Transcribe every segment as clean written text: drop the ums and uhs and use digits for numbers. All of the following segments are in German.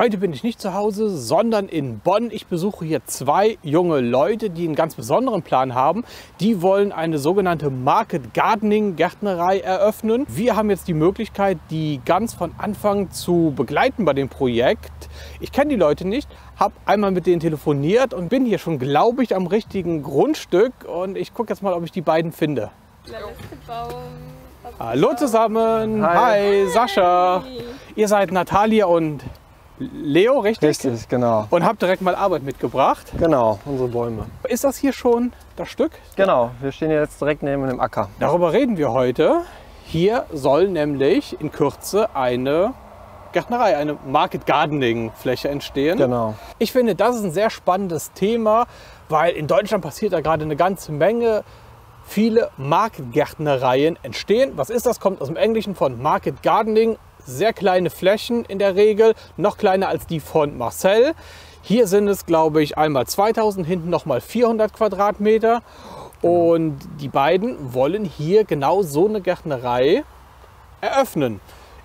Heute bin ich nicht zu Hause, sondern in Bonn. Ich besuche hier zwei junge Leute, die einen ganz besonderen Plan haben. Die wollen eine sogenannte Market Gardening Gärtnerei eröffnen. Wir haben jetzt die Möglichkeit, die ganz von Anfang zu begleiten bei dem Projekt. Ich kenne die Leute nicht, habe einmal mit denen telefoniert und bin hier schon, glaube ich, am richtigen Grundstück. Und ich gucke jetzt mal, ob ich die beiden finde. Hallo zusammen, hi Sascha. Ihr seid Natalia und Leo, richtig? Richtig, genau. Und habt direkt mal Arbeit mitgebracht. Genau, unsere Bäume. Ist das hier schon das Stück? Genau, wir stehen jetzt direkt neben dem Acker. Darüber reden wir heute. Hier soll nämlich in Kürze eine Gärtnerei, eine Market Gardening Fläche entstehen. Genau. Ich finde, das ist ein sehr spannendes Thema, weil in Deutschland passiert da gerade eine ganze Menge. Viele Market-Gärtnereien entstehen. Was ist das? Kommt aus dem Englischen von Market Gardening. Sehr kleine Flächen in der Regel, noch kleiner als die von Marcel. Hier sind es, glaube ich, einmal 2000, hinten nochmal 400 Quadratmeter. Und die beiden wollen hier genau so eine Gärtnerei eröffnen.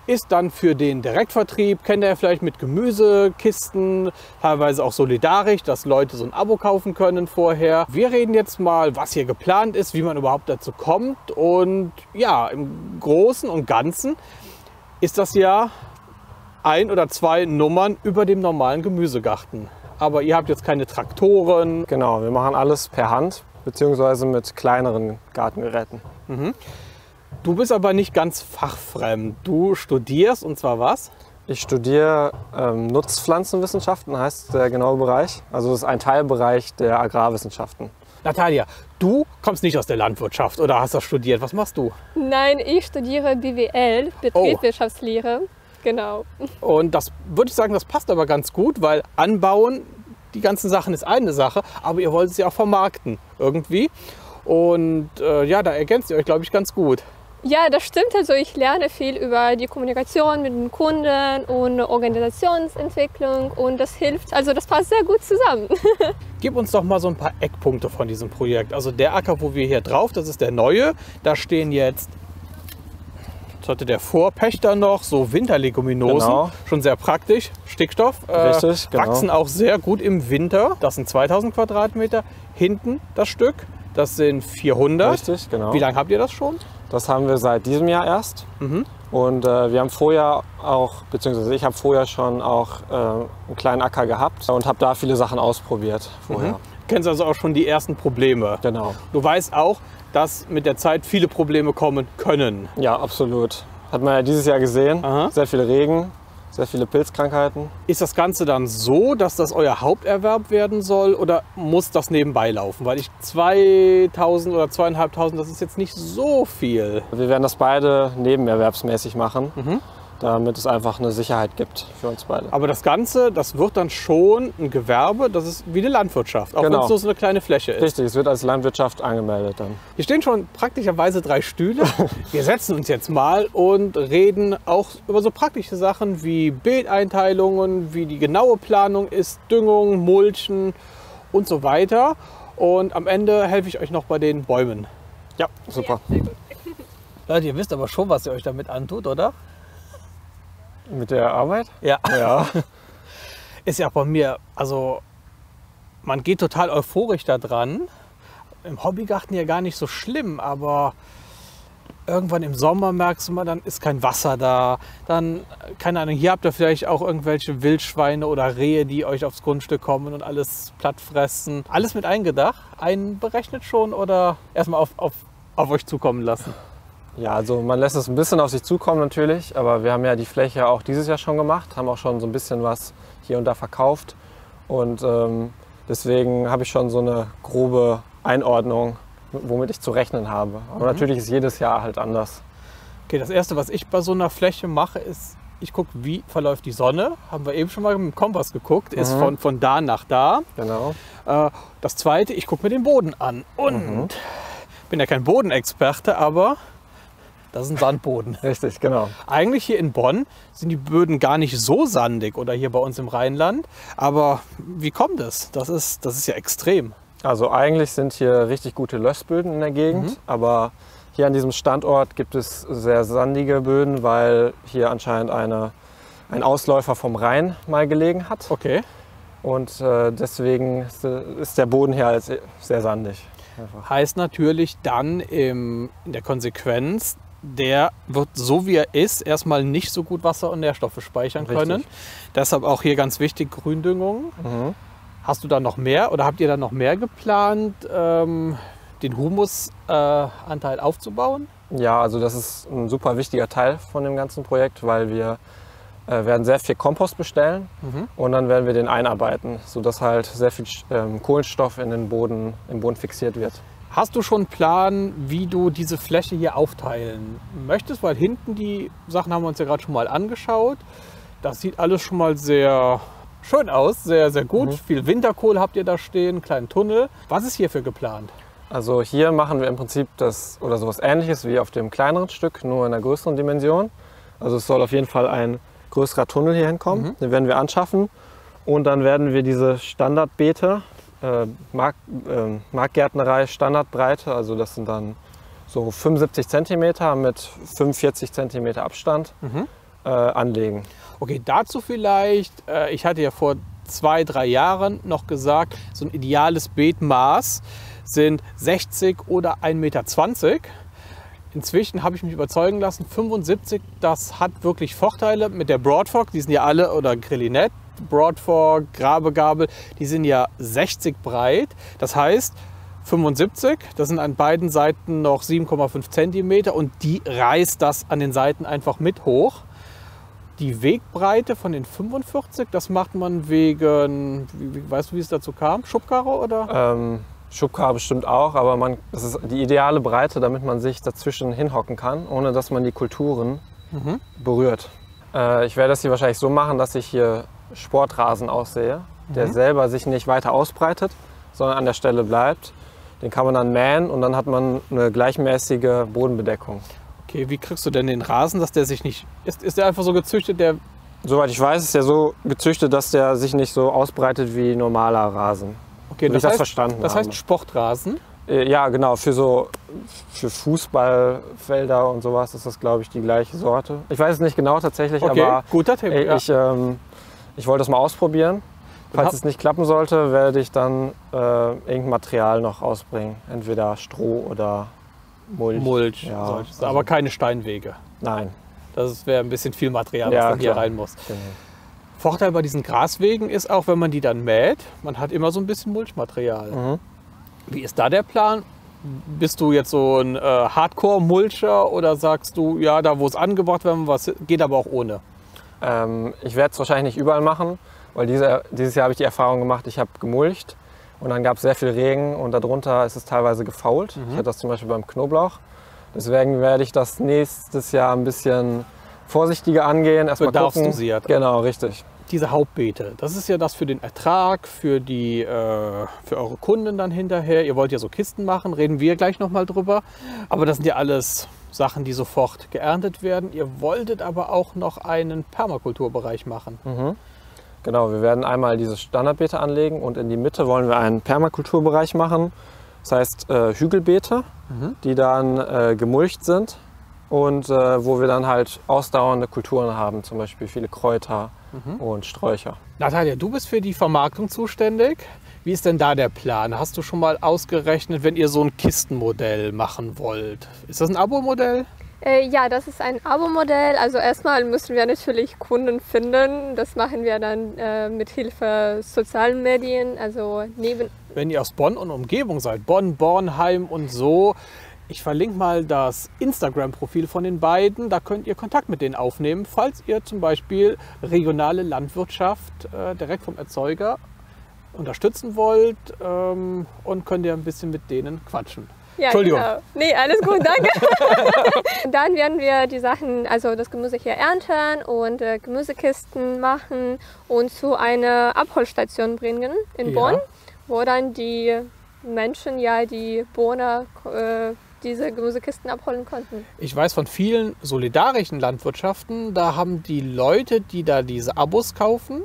Ist dann für den Direktvertrieb, kennt ihr vielleicht mit Gemüsekisten, teilweise auch solidarisch, dass Leute so ein Abo kaufen können vorher. Wir reden jetzt mal, was hier geplant ist, wie man überhaupt dazu kommt. Und ja, im Großen und Ganzen ist das ja ein oder zwei Nummern über dem normalen Gemüsegarten. Aber ihr habt jetzt keine Traktoren. Genau, wir machen alles per Hand, beziehungsweise mit kleineren Gartengeräten. Mhm. Du bist aber nicht ganz fachfremd. Du studierst, und zwar was? Ich studiere Nutzpflanzenwissenschaften, heißt der genaue Bereich. Also das ist ein Teilbereich der Agrarwissenschaften. Natalia, du kommst nicht aus der Landwirtschaft oder hast das studiert. Was machst du? Nein, ich studiere BWL, Betriebswirtschaftslehre. Oh. Genau. Und das würde ich sagen, das passt aber ganz gut, weil anbauen, die ganzen Sachen ist eine Sache, aber ihr wollt es ja auch vermarkten irgendwie. Und ja, da ergänzt ihr euch, glaube ich, ganz gut. Ja, das stimmt. Also ich lerne viel über die Kommunikation mit den Kunden und Organisationsentwicklung und das hilft, also das passt sehr gut zusammen. Gib uns doch mal so ein paar Eckpunkte von diesem Projekt. Also der Acker, wo wir hier drauf, das ist der neue. Da stehen jetzt hatte der Vorpächter noch so Winterleguminosen, genau. Schon sehr praktisch, Stickstoff, richtig, genau. Wachsen auch sehr gut im Winter. Das sind 2000 Quadratmeter, hinten das Stück. Das sind 400. Richtig, genau. Wie lange habt ihr das schon? Das haben wir seit diesem Jahr erst. Mhm. Und wir haben vorher auch, beziehungsweise ich habe vorher schon auch einen kleinen Acker gehabt und habe da viele Sachen ausprobiert vorher. Mhm. Du kennst also auch schon die ersten Probleme. Genau. Du weißt auch, dass mit der Zeit viele Probleme kommen können. Ja, absolut. Hat man ja dieses Jahr gesehen. Aha. Sehr viel Regen. Sehr viele Pilzkrankheiten. Ist das Ganze dann so, dass das euer Haupterwerb werden soll oder muss das nebenbei laufen? Weil ich 2000 oder 2500, das ist jetzt nicht so viel. Wir werden das beide nebenerwerbsmäßig machen, damit es einfach eine Sicherheit gibt für uns beide. Aber das Ganze, das wird dann schon ein Gewerbe, das ist wie eine Landwirtschaft, auch genau. Wenn es nur so eine kleine Fläche ist. Richtig, es wird als Landwirtschaft angemeldet dann. Hier stehen schon praktischerweise 3 Stühle. Wir setzen uns jetzt mal und reden auch über so praktische Sachen wie Beeteinteilungen, wie die genaue Planung ist, Düngung, Mulchen und so weiter. Und am Ende helfe ich euch noch bei den Bäumen. Ja, super. Ja, sehr gut. Leute, ihr wisst aber schon, was ihr euch damit antut, oder? Mit der Arbeit? Ja. Ja. Ist ja auch bei mir, also man geht total euphorisch da dran. Im Hobbygarten ja gar nicht so schlimm, aber irgendwann im Sommer merkst du mal, dann ist kein Wasser da. Dann, keine Ahnung, hier habt ihr vielleicht auch irgendwelche Wildschweine oder Rehe, die euch aufs Grundstück kommen und alles platt fressen. Alles mit eingedacht, einberechnet schon oder erstmal auf euch zukommen lassen? Ja, also man lässt es ein bisschen auf sich zukommen natürlich, aber wir haben ja die Fläche auch dieses Jahr schon gemacht, haben auch schon so ein bisschen was hier und da verkauft und deswegen habe ich schon so eine grobe Einordnung, womit ich zu rechnen habe. Aber natürlich ist jedes Jahr halt anders. Okay, das Erste, was ich bei so einer Fläche mache, ist, ich gucke, wie verläuft die Sonne. Haben wir eben schon mal mit dem Kompass geguckt, ist von da nach da. Genau. Das Zweite, ich gucke mir den Boden an und bin ja kein Bodenexperte, aber... Das ist ein Sandboden. Richtig, genau. Eigentlich hier in Bonn sind die Böden gar nicht so sandig oder hier bei uns im Rheinland. Aber wie kommt es? Das ist ja extrem. Also eigentlich sind hier richtig gute Lössböden in der Gegend. Aber hier an diesem Standort gibt es sehr sandige Böden, weil hier anscheinend eine ein Ausläufer vom Rhein mal gelegen hat. Okay. Und deswegen ist der Boden hier halt sehr sandig. Einfach. Heißt natürlich dann in der Konsequenz, der wird so wie er ist erstmal nicht so gut Wasser und Nährstoffe speichern können. Deshalb auch hier ganz wichtig Gründüngung. Mhm. Hast du da noch mehr oder habt ihr da noch mehr geplant, den Humusanteil aufzubauen? Ja, also das ist ein super wichtiger Teil von dem ganzen Projekt, weil wir werden sehr viel Kompost bestellen und dann werden wir den einarbeiten, sodass halt sehr viel Kohlenstoff in den Boden, im Boden fixiert wird. Hast du schon einen Plan, wie du diese Fläche hier aufteilen möchtest? Weil hinten die Sachen haben wir uns ja gerade schon mal angeschaut. Das sieht alles schon mal sehr schön aus, sehr, sehr gut. Viel Winterkohl habt ihr da stehen, kleinen Tunnel. Was ist hierfür geplant? Also hier machen wir im Prinzip das oder sowas Ähnliches wie auf dem kleineren Stück, nur in einer größeren Dimension. Also es soll auf jeden Fall ein größerer Tunnel hier hinkommen. Den werden wir anschaffen und dann werden wir diese Standardbeete, Marktgärtnerei Standardbreite, also das sind dann so 75 cm mit 45 cm Abstand anlegen. Okay, dazu vielleicht, ich hatte ja vor 2-3 Jahren noch gesagt, so ein ideales Beetmaß sind 60 oder 1,20 Meter. Inzwischen habe ich mich überzeugen lassen, 75, das hat wirklich Vorteile mit der Broadfork, die sind ja alle, oder Grillinette, Broadfork, Grabegabel, die sind ja 60 breit. Das heißt 75, das sind an beiden Seiten noch 7,5 cm und die reißt das an den Seiten einfach mit hoch. Die Wegbreite von den 45, das macht man wegen, weißt du, wie es dazu kam? Schubkarre oder? Schubkarre bestimmt auch, aber das ist die ideale Breite, damit man sich dazwischen hinhocken kann, ohne dass man die Kulturen berührt. Ich werde das hier wahrscheinlich so machen, dass ich hier Sportrasen aussähe, der selber sich nicht weiter ausbreitet, sondern an der Stelle bleibt. Den kann man dann mähen und dann hat man eine gleichmäßige Bodenbedeckung. Okay, wie kriegst du denn den Rasen, dass der sich nicht... Ist der einfach so gezüchtet, der... Soweit ich weiß, ist der so gezüchtet, dass der sich nicht so ausbreitet wie normaler Rasen. Okay, das heißt Sportrasen? Ja, genau. Für Fußballfelder und sowas ist das, glaube ich, die gleiche Sorte. Ich weiß es nicht genau tatsächlich, okay, aber guter Tipp, ich wollte es mal ausprobieren. Falls es nicht klappen sollte, werde ich dann irgendein Material noch ausbringen. Entweder Stroh oder Mulch. Mulch, ja, also, aber keine Steinwege. Nein. Das wäre ein bisschen viel Material, was dann hier rein muss. Genau. Vorteil bei diesen Graswegen ist auch, wenn man die dann mäht, man hat immer so ein bisschen Mulchmaterial. Wie ist da der Plan? Bist du jetzt so ein Hardcore-Mulcher oder sagst du, ja, da wo es angebracht wird, was geht aber auch ohne? Ich werde es wahrscheinlich nicht überall machen, weil dieses Jahr habe ich die Erfahrung gemacht, ich habe gemulcht und dann gab es sehr viel Regen und darunter ist es teilweise gefault. Ich hatte das zum Beispiel beim Knoblauch. Deswegen werde ich das nächstes Jahr ein bisschen vorsichtiger angehen, erstmal gucken. Genau, richtig. Diese Hauptbeete, das ist ja das für den Ertrag, für eure Kunden dann hinterher. Ihr wollt ja so Kisten machen, reden wir gleich nochmal drüber. Aber das sind ja alles Sachen, die sofort geerntet werden. Ihr wolltet aber auch noch einen Permakulturbereich machen. Genau, wir werden einmal diese Standardbeete anlegen und in die Mitte wollen wir einen Permakulturbereich machen. Das heißt Hügelbeete, die dann gemulcht sind. Und wo wir dann halt ausdauernde Kulturen haben, zum Beispiel viele Kräuter und Sträucher. Natalia, du bist für die Vermarktung zuständig. Wie ist denn da der Plan? Hast du schon mal ausgerechnet, wenn ihr so ein Kistenmodell machen wollt? Ist das ein Abo-Modell? Ja, das ist ein Abo-Modell. Also erstmal müssen wir natürlich Kunden finden. Das machen wir dann mit Hilfe sozialen Medien. Also wenn ihr aus Bonn und Umgebung seid, Bonn, Bornheim und so, ich verlinke mal das Instagram-Profil von den beiden, da könnt ihr Kontakt mit denen aufnehmen, falls ihr zum Beispiel regionale Landwirtschaft direkt vom Erzeuger unterstützen wollt und könnt ihr ein bisschen mit denen quatschen. Ja, Entschuldigung. Genau. Nee, alles gut, danke. Dann werden wir die Sachen, also das Gemüse hier ernten und Gemüsekisten machen und zu einer Abholstation bringen in Bonn, wo dann die Menschen, die Bohner, diese Gemüsekisten abholen konnten. Ich weiß von vielen solidarischen Landwirtschaften, da haben die Leute, die da diese Abos kaufen,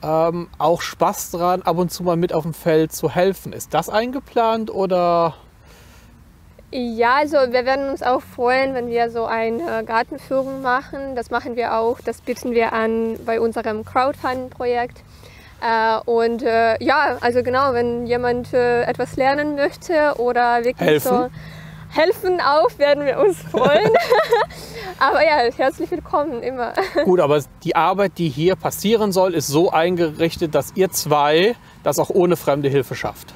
auch Spaß dran, ab und zu mal mit auf dem Feld zu helfen. Ist das eingeplant oder? Ja, also wir werden uns auch freuen, wenn wir so eine Gartenführung machen. Das machen wir auch, das bieten wir an bei unserem Crowdfunding-Projekt. Und ja, also genau, wenn jemand etwas lernen möchte oder wirklich helfen. So helfen auch, werden wir uns freuen. Aber ja, herzlich willkommen immer. Gut, aber die Arbeit, die hier passieren soll, ist so eingerichtet, dass ihr zwei das auch ohne fremde Hilfe schafft.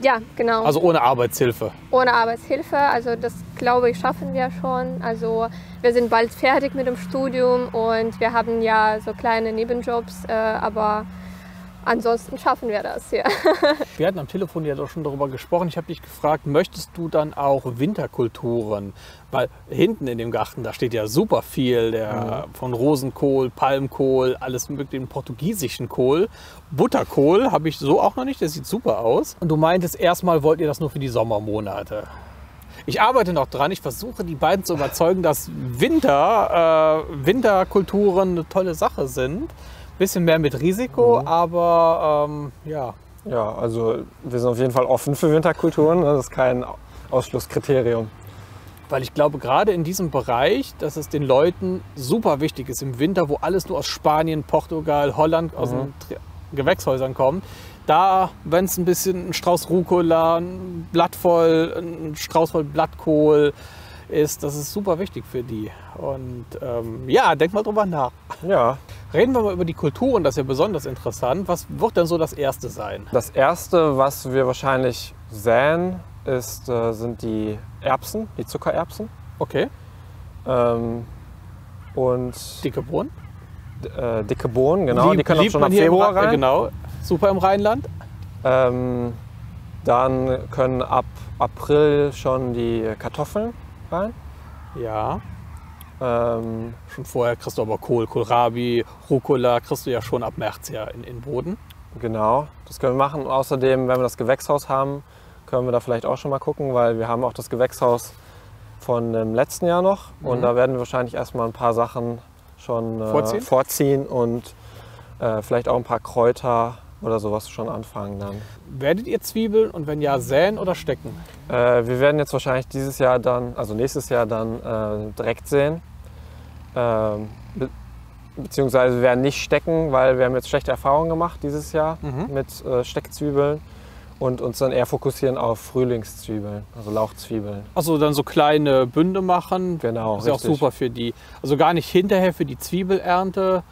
Ja, genau. Also ohne Arbeitshilfe. Ohne Arbeitshilfe, also das glaube ich schaffen wir schon. Also wir sind bald fertig mit dem Studium und wir haben ja so kleine Nebenjobs, aber ansonsten schaffen wir das hier. Wir hatten am Telefon ja doch schon darüber gesprochen. Ich habe dich gefragt, möchtest du dann auch Winterkulturen? Weil hinten in dem Garten, da steht ja super viel von Rosenkohl, Palmkohl, alles mit dem portugiesischen Kohl. Butterkohl habe ich so auch noch nicht, das sieht super aus. Und du meintest, erstmal wollt ihr das nur für die Sommermonate. Ich arbeite noch dran, ich versuche die beiden zu überzeugen, dass Winterkulturen eine tolle Sache sind. Bisschen mehr mit Risiko, aber ja. Ja, also wir sind auf jeden Fall offen für Winterkulturen. Das ist kein Ausschlusskriterium. Weil ich glaube, gerade in diesem Bereich, dass es den Leuten super wichtig ist im Winter, wo alles nur aus Spanien, Portugal, Holland, aus den Gewächshäusern kommt, da, wenn es ein bisschen ein Strauß Rucola, ein Blatt voll, ein Strauß voll Blattkohl ist, das ist super wichtig für die. Und ja, denk mal drüber nach. Ja. Reden wir mal über die Kulturen, das ist ja besonders interessant. Was wird denn so das Erste sein? Das Erste, was wir wahrscheinlich säen, sind die Erbsen, die Zuckererbsen. Okay. Und dicke Bohnen? Dicke Bohnen, genau. Die können auch schon ab Februar rein. Genau, super im Rheinland. Dann können ab April schon die Kartoffeln rein. Ja. Schon vorher kriegst du aber Kohl, Kohlrabi, Rucola kriegst du ja schon ab März ja in den Boden. Genau, das können wir machen. Und außerdem, wenn wir das Gewächshaus haben, können wir da vielleicht auch schon mal gucken, weil wir haben auch das Gewächshaus von dem letzten Jahr noch. Und da werden wir wahrscheinlich erstmal ein paar Sachen schon vorziehen und vielleicht auch ein paar Kräuter oder sowas schon anfangen dann. Werdet ihr Zwiebeln und wenn ja, säen oder stecken? Wir werden jetzt wahrscheinlich dieses Jahr dann, also nächstes Jahr dann direkt säen. Beziehungsweise wir werden nicht stecken, weil wir haben jetzt schlechte Erfahrungen gemacht dieses Jahr mit Steckzwiebeln und uns dann eher fokussieren auf Frühlingszwiebeln, also Lauchzwiebeln. Also dann so kleine Bünde machen. Genau, ist ja auch super für die, also gar nicht hinterher für die Zwiebelernte.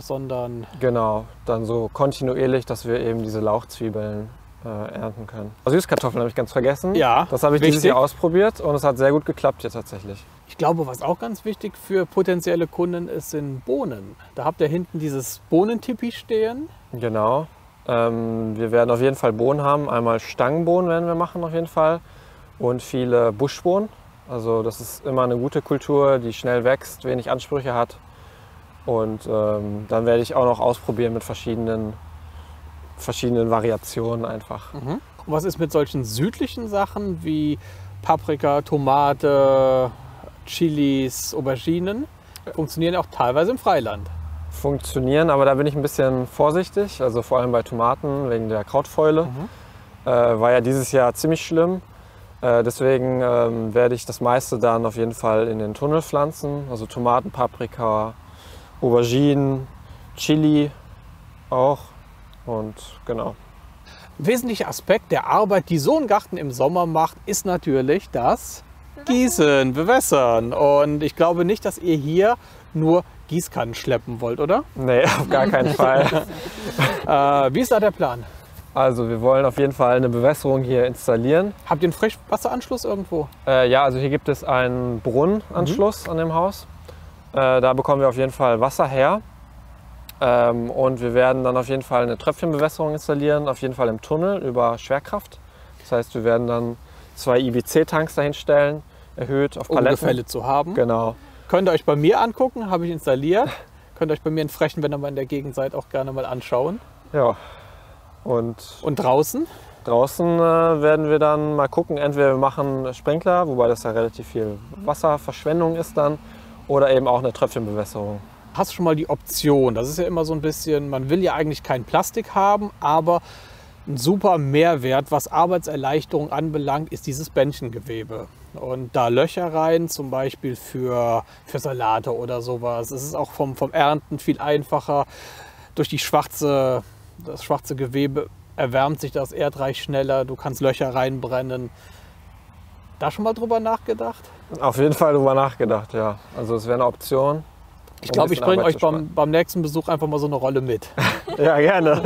Sondern genau, dann so kontinuierlich, dass wir eben diese Lauchzwiebeln ernten können. Also Süßkartoffeln habe ich ganz vergessen. Ja, das habe ich dieses Jahr ausprobiert und es hat sehr gut geklappt hier tatsächlich. Ich glaube, was auch ganz wichtig für potenzielle Kunden ist, sind Bohnen. Da habt ihr hinten dieses Bohnentipi stehen. Genau. Wir werden auf jeden Fall Bohnen haben. Einmal Stangenbohnen werden wir machen auf jeden Fall und viele Buschbohnen. Also das ist immer eine gute Kultur, die schnell wächst, wenig Ansprüche hat. Und dann werde ich auch noch ausprobieren mit verschiedenen Variationen einfach. Und was ist mit solchen südlichen Sachen wie Paprika, Tomate, Chilis, Auberginen? Funktionieren auch teilweise im Freiland. Funktionieren, aber da bin ich ein bisschen vorsichtig. Also vor allem bei Tomaten wegen der Krautfäule. War ja dieses Jahr ziemlich schlimm. Deswegen werde ich das meiste dann auf jeden Fall in den Tunnel pflanzen. Also Tomaten, Paprika, Auberginen, Chili auch und genau. Ein wesentlicher Aspekt der Arbeit, die so ein Garten im Sommer macht, ist natürlich das Gießen, Bewässern. Und ich glaube nicht, dass ihr hier nur Gießkannen schleppen wollt, oder? Nee, auf gar keinen Fall. Wie ist da der Plan? Also wir wollen auf jeden Fall eine Bewässerung hier installieren. Habt ihr einen Frischwasseranschluss irgendwo? Ja, also hier gibt es einen Brunnenanschluss an dem Haus. Da bekommen wir auf jeden Fall Wasser her und wir werden dann auf jeden Fall eine Tröpfchenbewässerung installieren, auf jeden Fall im Tunnel über Schwerkraft. Das heißt, wir werden dann 2 IBC-Tanks dahinstellen, erhöht auf Paletten. Um Gefälle zu haben. Genau. Könnt ihr euch bei mir angucken, habe ich installiert. Könnt ihr euch bei mir in Frechen, wenn ihr mal in der Gegend seid, auch gerne mal anschauen. Ja. Und draußen? Draußen werden wir dann mal gucken, entweder wir machen Sprinkler, wobei das ja relativ viel Wasserverschwendung ist dann. Oder eben auch eine Tröpfchenbewässerung. Hast du schon mal die Option? Das ist ja immer so ein bisschen, man will ja eigentlich kein Plastik haben, aber Ein super Mehrwert, was Arbeitserleichterung anbelangt, ist dieses Bändchengewebe. Und da Löcher rein, zum Beispiel für Salate oder sowas. Es ist auch vom Ernten viel einfacher. Durch das schwarze Gewebe erwärmt sich das Erdreich schneller. Du kannst Löcher reinbrennen. Da schon mal drüber nachgedacht? Auf jeden Fall drüber nachgedacht, ja. Also es wäre eine Option. Ich glaube, ich bringe euch beim nächsten Besuch einfach mal so eine Rolle mit. Ja, gerne.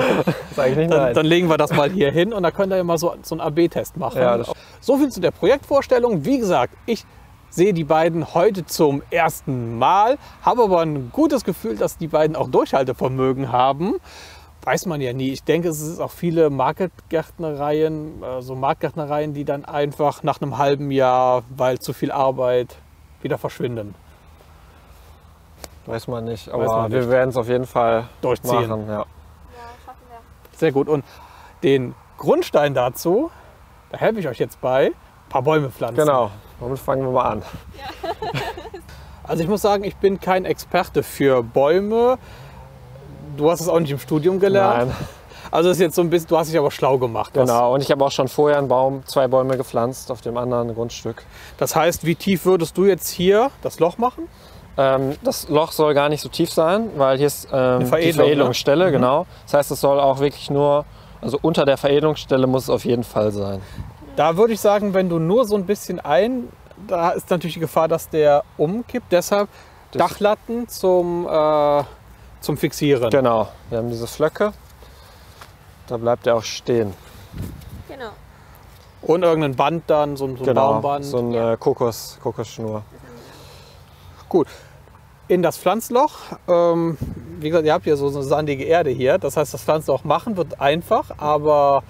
Sag ich nicht nein. Dann legen wir das mal hier hin und dann könnt ihr mal so einen AB-Test machen. Ja, so viel zu der Projektvorstellung. Wie gesagt, ich sehe die beiden heute zum ersten Mal, habe aber ein gutes Gefühl, dass die beiden auch Durchhaltevermögen haben. Weiß man ja nie. Ich denke, es ist auch viele Marktgärtnereien, die dann einfach nach einem halben Jahr, weil zu viel Arbeit, wieder verschwinden. Weiß man nicht, aber wir werden es auf jeden Fall durchziehen. Machen, ja. Ja, schaffen wir. Sehr gut. Und den Grundstein dazu, da helfe ich euch jetzt bei, ein paar Bäume pflanzen. Genau, damit fangen wir mal an. Ja. Also ich muss sagen, ich bin kein Experte für Bäume. Du hast es auch nicht im Studium gelernt. Nein. Also ist jetzt so ein bisschen, du hast dich aber schlau gemacht. Genau, und ich habe auch schon vorher zwei Bäume gepflanzt auf dem anderen Grundstück. Das heißt, wie tief würdest du jetzt hier das Loch machen? Das Loch soll gar nicht so tief sein, weil hier ist die Veredelungsstelle, ne? Genau. Das heißt, es soll auch wirklich nur, also unter der Veredelungsstelle muss es auf jeden Fall sein. Da würde ich sagen, wenn du nur so ein bisschen da ist natürlich die Gefahr, dass der umkippt. Deshalb Dachlatten zum Fixieren. Genau, wir haben diese Flöcke, da bleibt er auch stehen. Genau. Und irgendein Band dann, so ein Baumband. So eine Kokosschnur. Gut, in das Pflanzloch, wie gesagt, ihr habt hier so eine sandige Erde hier, das heißt, das Pflanzloch machen wird einfach, aber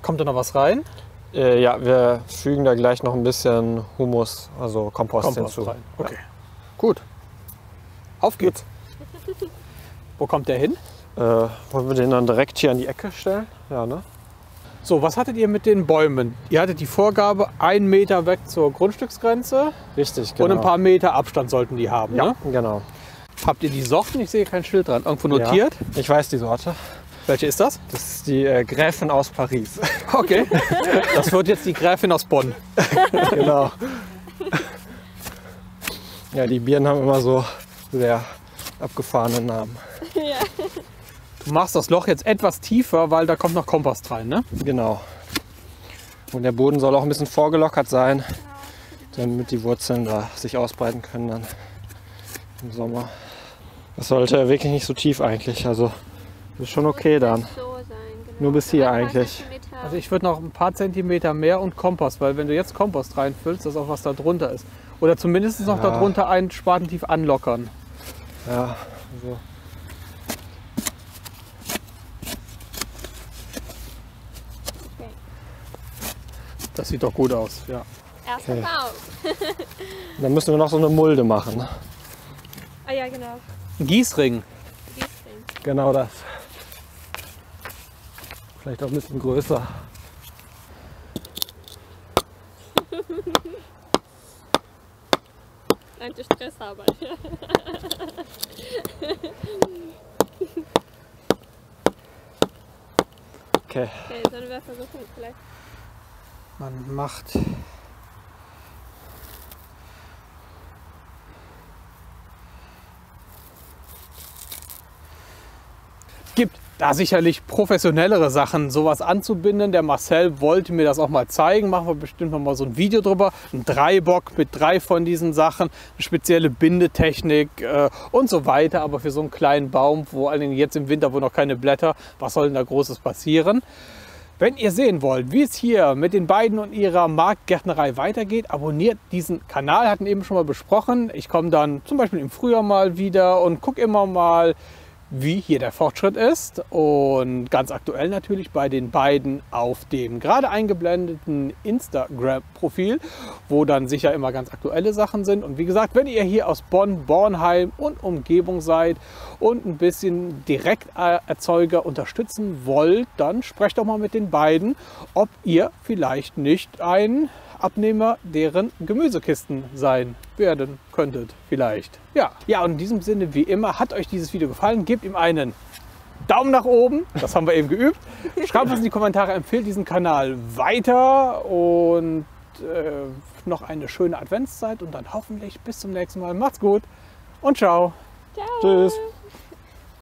kommt da noch was rein? Ja, wir fügen da gleich noch ein bisschen Humus, also Kompost hinzu. Rein. Okay, ja. Gut, auf geht's. Wo kommt der hin? Wollen wir den dann direkt hier an die Ecke stellen? Ja, ne? So, was hattet ihr mit den Bäumen? Ihr hattet die Vorgabe, 1 Meter weg zur Grundstücksgrenze. Richtig, genau. Und ein paar Meter Abstand sollten die haben, ja, ne? Genau. Habt ihr die Sorten? Ich sehe kein Schild dran. Irgendwo notiert? Ja, ich weiß die Sorte. Welche ist das? Das ist die Gräfin aus Paris. Okay. Das wird jetzt die Gräfin aus Bonn. Genau. Ja, die Birnen haben immer so sehr abgefahrene Namen. Ja. Du machst das Loch jetzt etwas tiefer, weil da kommt noch Kompost rein, ne? Genau. Und der Boden soll auch ein bisschen vorgelockert sein, damit die Wurzeln da sich ausbreiten können dann im Sommer. Das sollte wirklich nicht so tief eigentlich, also das ist schon okay dann. So sein, genau. Nur bis hier eigentlich. Also ich würde noch ein paar Zentimeter mehr und Kompost, weil wenn du jetzt Kompost reinfüllst, dass auch was da drunter ist. Oder zumindest noch da drunter einen Spatentief anlockern. Ja, so. Das sieht doch gut aus, ja. Okay. Dann müssen wir noch so eine Mulde machen. Ah ja, genau. Gießring. Genau das. Vielleicht auch ein bisschen größer. Anti-Stressarbeit. Okay, sollen wir versuchen, vielleicht. Man macht gibt da sicherlich professionellere Sachen, sowas anzubinden. Der Marcel wollte mir das auch mal zeigen. Machen wir bestimmt noch mal so ein Video drüber. Ein Dreibock mit 3 von diesen Sachen, eine spezielle Bindetechnik und so weiter. Aber für so einen kleinen Baum, vor allen Dingen jetzt im Winter, wo noch keine Blätter, was soll denn da Großes passieren? Wenn ihr sehen wollt, wie es hier mit den beiden und ihrer Marktgärtnerei weitergeht, abonniert diesen Kanal, hatten eben schon mal besprochen. Ich komme dann zum Beispiel im Frühjahr mal wieder und gucke immer mal, wie hier der Fortschritt ist. Und ganz aktuell natürlich bei den beiden auf dem gerade eingeblendeten Instagram-Profil, wo dann sicher immer ganz aktuelle Sachen sind. Und wie gesagt, wenn ihr hier aus Bonn, Bornheim und Umgebung seid und ein bisschen Direkterzeuger unterstützen wollt, dann sprecht doch mal mit den beiden, ob ihr vielleicht nicht ein Abnehmer deren Gemüsekisten sein werden könntet vielleicht. Ja, und in diesem Sinne wie immer, hat euch dieses Video gefallen, gebt ihm einen Daumen nach oben, das haben wir eben geübt. Schreibt uns in die Kommentare, empfehlt diesen Kanal weiter und noch eine schöne Adventszeit und dann hoffentlich bis zum nächsten Mal. Macht's gut und ciao. Ciao. Tschüss.